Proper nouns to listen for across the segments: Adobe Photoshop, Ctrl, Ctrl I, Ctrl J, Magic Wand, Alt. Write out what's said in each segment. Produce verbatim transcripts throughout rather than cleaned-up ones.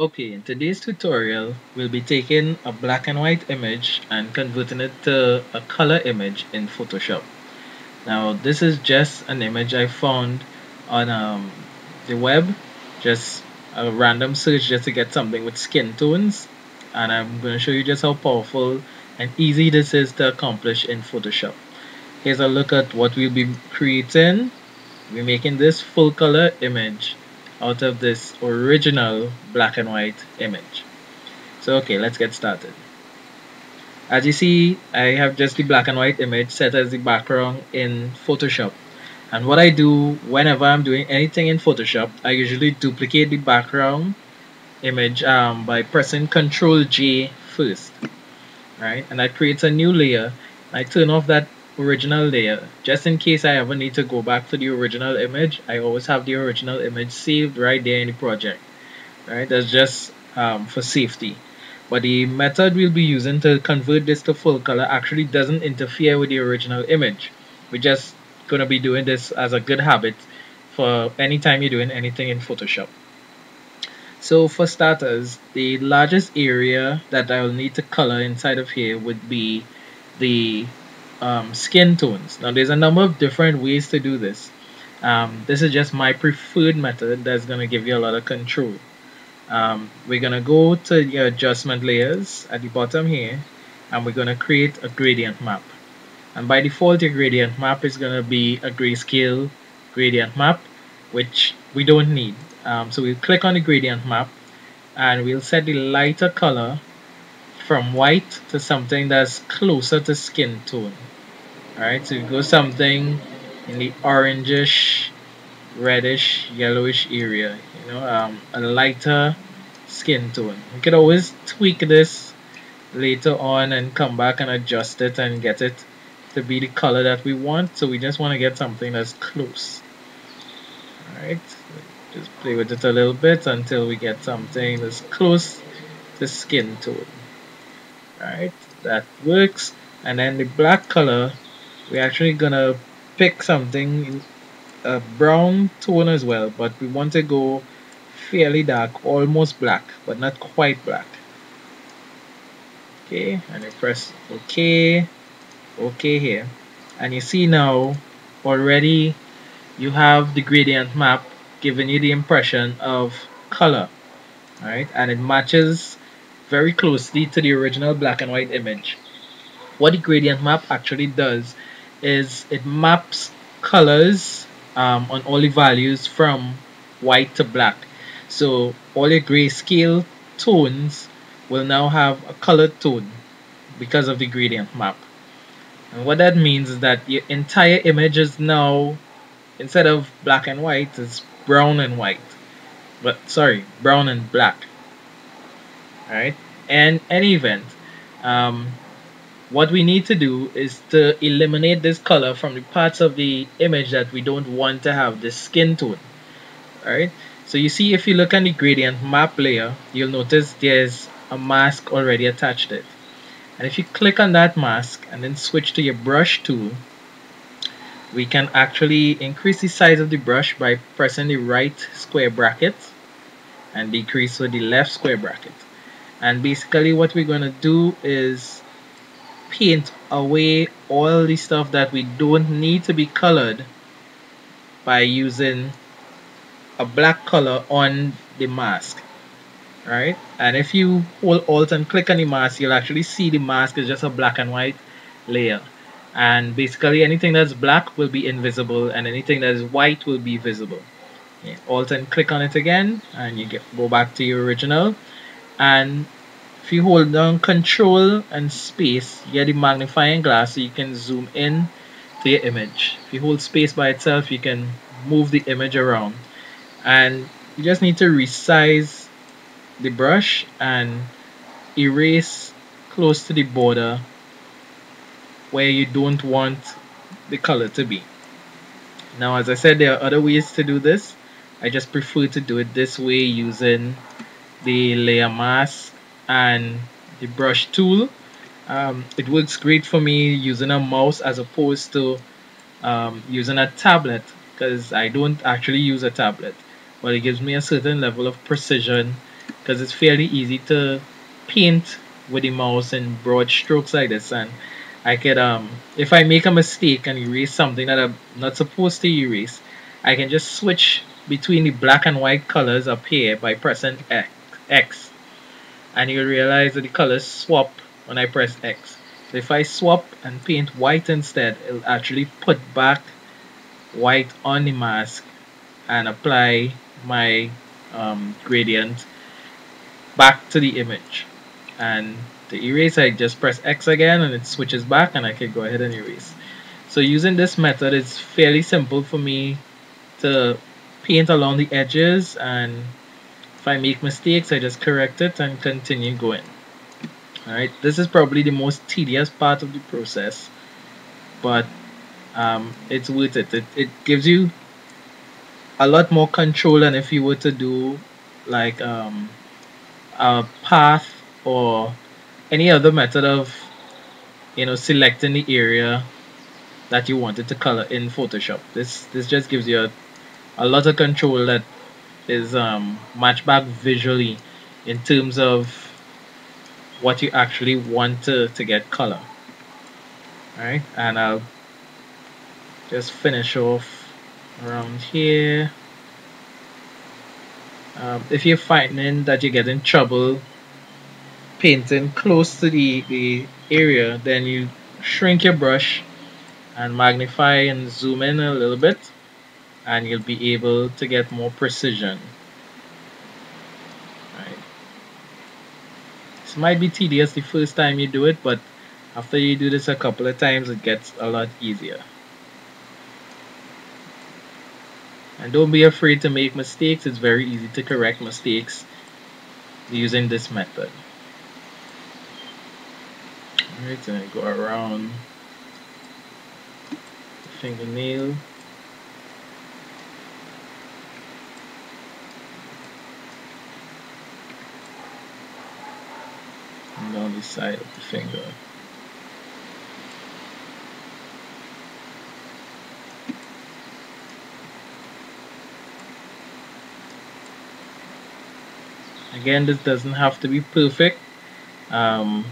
Okay, in today's tutorial, we'll be taking a black and white image and converting it to a color image in Photoshop. Now, this is just an image I found on um, the web, just a random search just to get something with skin tones. And I'm going to show you just how powerful and easy this is to accomplish in Photoshop. Here's a look at what we'll be creating. We're making this full color image out of this original black and white image. So okay, let's get started. As you see, I have just the black and white image set as the background in Photoshop, and what I do whenever I'm doing anything in Photoshop, I usually duplicate the background image um, by pressing Ctrl J first, right? And that creates a new layer. I turn off that original layer just in case I ever need to go back to the original image. I always have the original image saved right there in the project, right? That's just um, for safety. But the method we'll be using to convert this to full color actually doesn't interfere with the original image. We're just gonna be doing this as a good habit for any time you're doing anything in Photoshop. So for starters, the largest area that I will need to color inside of here would be the Um, skin tones. Now there's a number of different ways to do this. Um, this is just my preferred method that's going to give you a lot of control. Um, we're going to go to your adjustment layers at the bottom here, and we're going to create a gradient map. And by default, your gradient map is going to be a grayscale gradient map, which we don't need. Um, so we'll click on the gradient map, and we'll set the lighter color from white to something that's closer to skin tone. Alright, so you go something in the orangish, reddish, yellowish area, you know, um, a lighter skin tone. You can always tweak this later on and come back and adjust it and get it to be the color that we want. So we just want to get something that's close. Alright, just play with it a little bit until we get something that's close to skin tone. Alright, that works. And then the black color, we're actually gonna pick something, a brown tone as well, but we want to go fairly dark, almost black, but not quite black. Okay, and you press OK, OK here, and you see now already you have the gradient map giving you the impression of color. Alright, and it matches very closely to the original black and white image. What the gradient map actually does is it maps colors um, on all the values from white to black. So all your grayscale tones will now have a color tone because of the gradient map. And what that means is that your entire image is now, instead of black and white, it's brown and white. But sorry, brown and black. Alright, and any event, um, what we need to do is to eliminate this color from the parts of the image that we don't want to have this skin tone. Alright, so you see, if you look on the gradient map layer, you'll notice there's a mask already attached to it. And if you click on that mask and then switch to your brush tool, we can actually increase the size of the brush by pressing the right square bracket and decrease with the left square bracket. And basically what we're going to do is paint away all the stuff that we don't need to be colored by using a black color on the mask, right? And if you hold Alt and click on the mask, you'll actually see the mask is just a black and white layer. And basically anything that's black will be invisible and anything that is white will be visible. Yeah. Alt and click on it again and you get, go back to your original. And if you hold down Control and space, you get the magnifying glass so you can zoom in to your image. If you hold space by itself, you can move the image around. And you just need to resize the brush and erase close to the border where you don't want the color to be. Now, as I said, there are other ways to do this. I just prefer to do it this way using the layer mask and the brush tool. Um, it works great for me using a mouse as opposed to um, using a tablet, because I don't actually use a tablet, but it gives me a certain level of precision because it's fairly easy to paint with the mouse and broad strokes like this, and I could um if I make a mistake and erase something that I'm not supposed to erase, I can just switch between the black and white colors up here by pressing X, and you'll realize that the colors swap when I press X. So if I swap and paint white instead, it'll actually put back white on the mask and apply my um, gradient back to the image. And to erase, I just press X again and it switches back, and I can go ahead and erase. So using this method, it's fairly simple for me to paint along the edges, and if I make mistakes, I just correct it and continue going. Alright, this is probably the most tedious part of the process, but um, it's worth it. it. It gives you a lot more control than if you were to do like um, a path or any other method of, you know, selecting the area that you wanted to color in Photoshop. This this just gives you a, a lot of control that is um, matched back visually in terms of what you actually want to, to get color. Alright, and I'll just finish off around here. Um, if you're finding that you get in trouble painting close to the, the area, then you shrink your brush and magnify and zoom in a little bit, and you'll be able to get more precision. This might be tedious the first time you do it, but after you do this a couple of times, it gets a lot easier. And don't be afraid to make mistakes. It's very easy to correct mistakes using this method. Alright, so I go around the fingernail. Down the side of the finger. Again, this doesn't have to be perfect, um,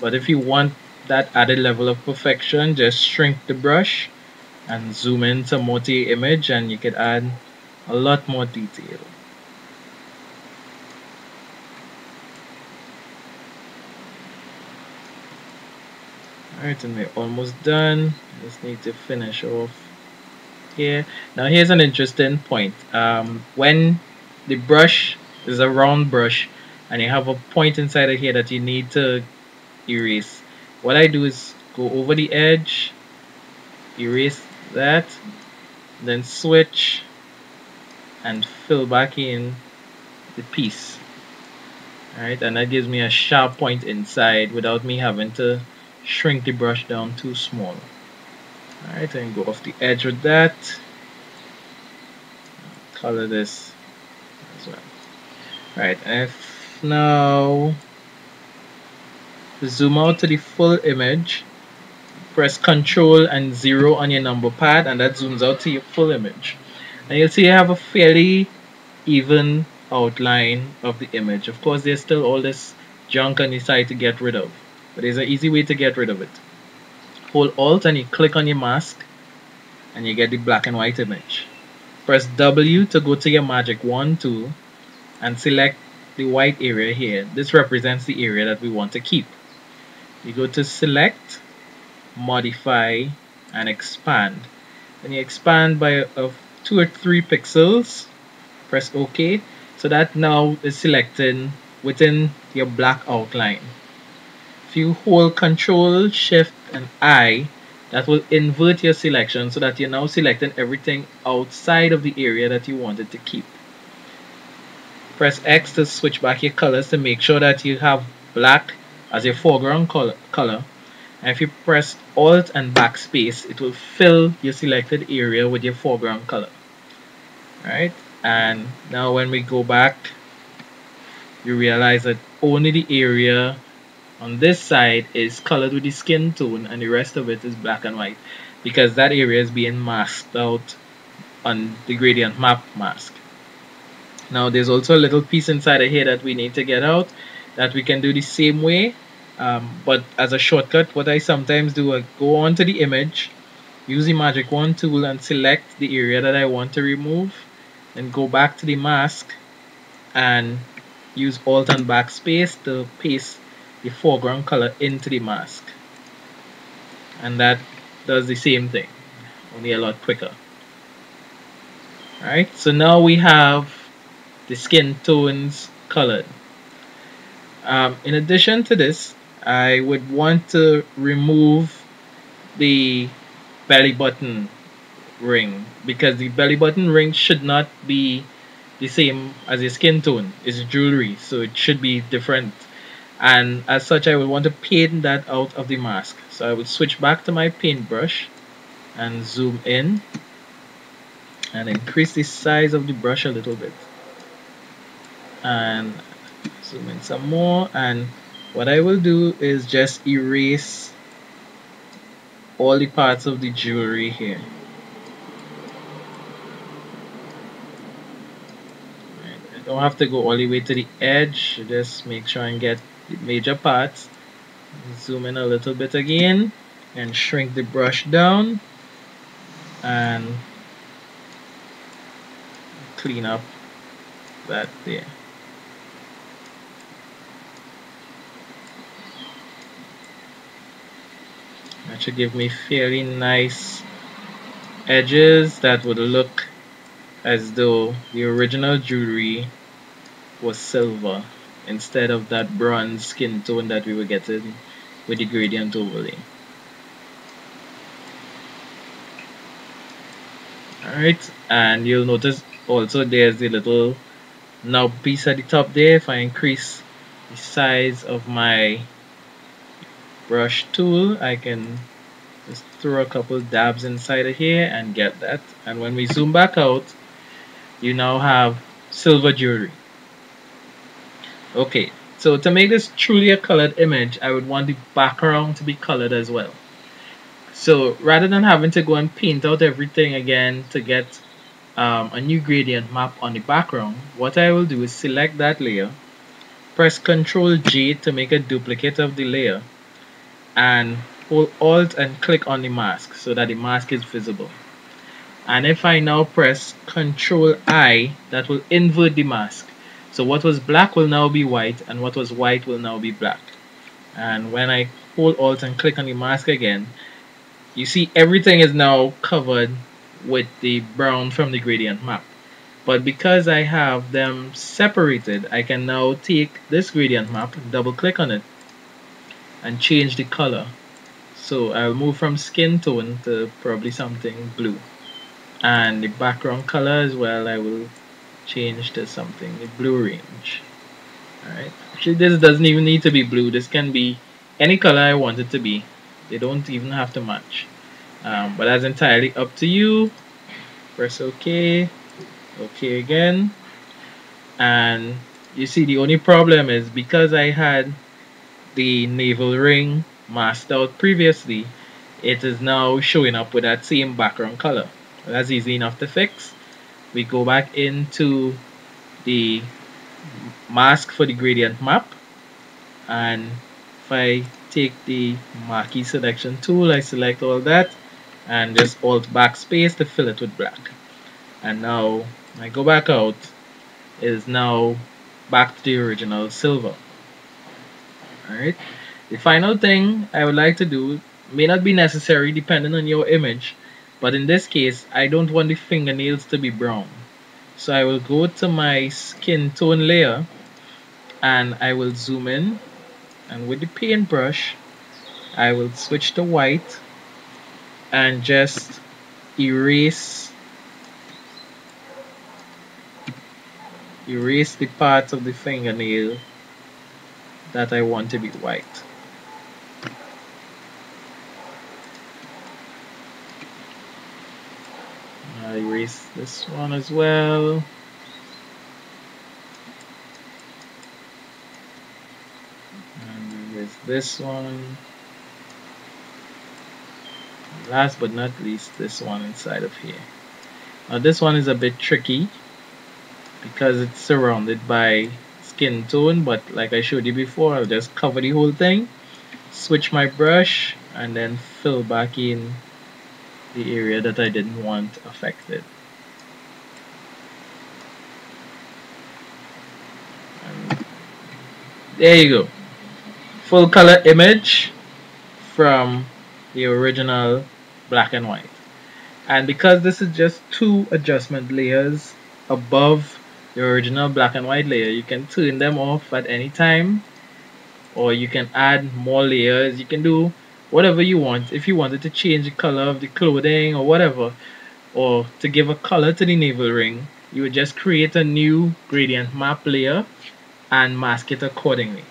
but if you want that added level of perfection, just shrink the brush and zoom in some more to your image, and you could add a lot more detail. Alright, and we're almost done. Just need to finish off here. Now here's an interesting point. Um, when the brush is a round brush and you have a point inside of here that you need to erase, what I do is go over the edge, erase that, then switch and fill back in the piece. Alright, and that gives me a sharp point inside without me having to shrink the brush down too small. Alright, and go off the edge with that. Color this as well. Alright, if now zoom out to the full image, press Ctrl and zero on your number pad, and that zooms out to your full image. And you'll see you have a fairly even outline of the image. Of course, there's still all this junk on the side to get rid of, but there's an easy way to get rid of it. Hold Alt and you click on your mask, and you get the black and white image. Press W to go to your Magic Wand tool and select the white area here. This represents the area that we want to keep. You go to Select, Modify, and Expand. Then you expand by uh, two or three pixels. Press OK. So that now is selected within your black outline. If you hold Ctrl, Shift, and I, that will invert your selection so that you're now selecting everything outside of the area that you wanted to keep. Press X to switch back your colors to make sure that you have black as your foreground color. color. And if you press Alt and Backspace, it will fill your selected area with your foreground color. Alright, and now when we go back, you realize that only the area on this side is colored with the skin tone and the rest of it is black and white, because that area is being masked out on the gradient map mask. Now there's also a little piece inside of here that we need to get out, that we can do the same way, um, but as a shortcut. What I sometimes do, I go on to the image, use the Magic Wand tool and select the area that I want to remove, and go back to the mask and use Alt and Backspace to paste the foreground color into the mask. And that does the same thing, only a lot quicker. Alright, so now we have the skin tones colored. Um, in addition to this, I would want to remove the belly button ring, because the belly button ring should not be the same as your skin tone. It's jewelry, so it should be different. And as such, I would want to paint that out of the mask. So I would switch back to my paintbrush and zoom in and increase the size of the brush a little bit, and zoom in some more. And what I will do is just erase all the parts of the jewelry here. I don't have to go all the way to the edge, just make sure and get the major parts. Zoom in a little bit again and shrink the brush down and clean up that there. That should give me fairly nice edges that would look as though the original jewelry was silver instead of that bronze skin tone that we were getting with the gradient overlay. Alright, and you'll notice also there's the little knob piece at the top there. If I increase the size of my brush tool, I can just throw a couple dabs inside of here and get that. And when we zoom back out, you now have silver jewelry. Okay, so to make this truly a colored image, I would want the background to be colored as well. So rather than having to go and paint out everything again to get um, a new gradient map on the background, what I will do is select that layer, press Ctrl J to make a duplicate of the layer, and hold Alt and click on the mask so that the mask is visible. And if I now press Ctrl I, that will invert the mask. So what was black will now be white, and what was white will now be black. And when I hold Alt and click on the mask again, you see everything is now covered with the brown from the gradient map. But because I have them separated, I can now take this gradient map, double click on it, and change the color. So I'll move from skin tone to probably something blue, and the background color as well I will change to something the blue range. Alright, actually this doesn't even need to be blue, this can be any color I want it to be, they don't even have to match, um, but that's entirely up to you. Press OK, OK again, and you see the only problem is because I had the navel ring masked out previously, it is now showing up with that same background color. That's easy enough to fix. We go back into the mask for the gradient map, and if I take the marquee selection tool, I select all that and just Alt Backspace to fill it with black. And now I go back out, it is now back to the original silver. Alright, the final thing I would like to do may not be necessary depending on your image, but in this case I don't want the fingernails to be brown, so I will go to my skin tone layer and I will zoom in, and with the paintbrush I will switch to white and just erase erase the parts of the fingernail that I want to be white. I'll erase this one as well. And erase this one. Last but not least, this one inside of here. Now this one is a bit tricky. because it's surrounded by skin tone. But like I showed you before, I'll just cover the whole thing, switch my brush, and then fill back in the area that I didn't want affected. And there you go, full color image from the original black and white. And because this is just two adjustment layers above the original black and white layer, you can turn them off at any time, or you can add more layers. You can do whatever you want. If you wanted to change the color of the clothing or whatever, or to give a color to the navel ring, you would just create a new gradient map layer and mask it accordingly.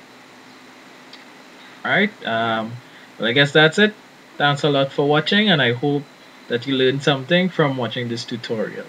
Alright, um, well, I guess that's it. Thanks a lot for watching, and I hope that you learned something from watching this tutorial.